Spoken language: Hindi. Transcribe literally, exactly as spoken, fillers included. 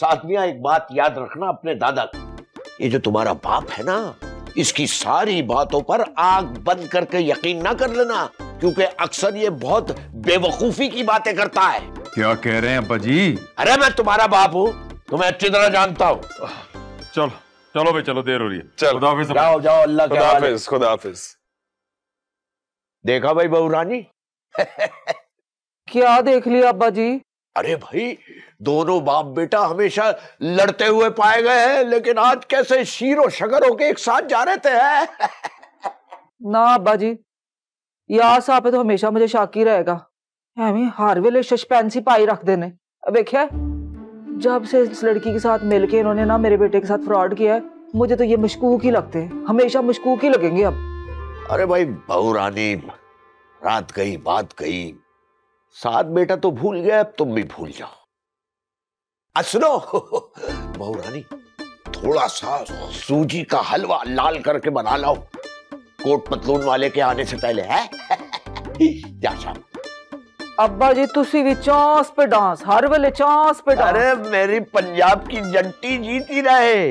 साथिया, एक बात याद रखना अपने दादा की, ये जो तुम्हारा बाप है ना, इसकी सारी बातों पर आग बंद करके यकीन ना कर लेना, क्योंकि अक्सर ये बहुत बेवकूफी की बातें करता है। क्या कह रहे हैं अब्बा जी? अरे मैं तुम्हारा बाप हूँ, तुम्हें अच्छी तरह जानता हूँ। चलो चलो भाई, चलो देर हो रही है, चलो खुदाफिज। जाओ जाओ, अल्लाह के हवाले। खुदाफिज। देखा भाई बहू रानी? क्या देख लिया अब्बा जी? अरे भाई, दोनों बाप बेटा हमेशा लड़ते हुए पाए गए हैं, लेकिन आज कैसे शीरो शकर होके एक साथ जा रहे थे। ना अब्बा जी, यार साहब तो हमेशा मुझे शाकी रहेगा, हार वेले सस्पेंस ही पाई रख देने। देखिए, जब से इस लड़की के साथ मिलके इन्होंने ना मेरे बेटे के साथ फ्रॉड किया है, मुझे तो ये मशकूक ही लगते हैं, हमेशा मशकूक ही लगेंगे अब। अरे भाई बहू रानी, रात कही बात कही, साथ बेटा तो भूल गया, अब तुम भी भूल जाओ। असलो बहू रानी, थोड़ा सा सूजी का हलवा लाल करके बना लाओ कोट पतलून वाले के आने से पहले, है? जा शाम। अब्बा जी तुसी भी चांस पे डांस, हर वेले चांस पे डांस। अरे मेरी पंजाब की जट्टी जीती रहे।